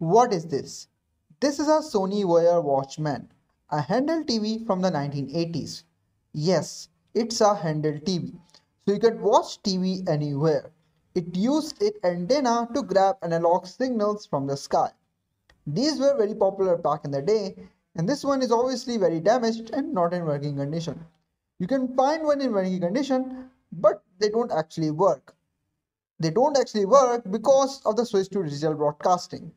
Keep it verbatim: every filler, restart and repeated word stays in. What is this? This is a Sony Voyager Watchman, a handheld T V from the nineteen eighties. Yes, it's a handheld T V, so you can watch T V anywhere. It used its antenna to grab analog signals from the sky. These were very popular back in the day, and this one is obviously very damaged and not in working condition. You can find one in working condition, but they don't actually work. They don't actually work because of the switch to digital broadcasting.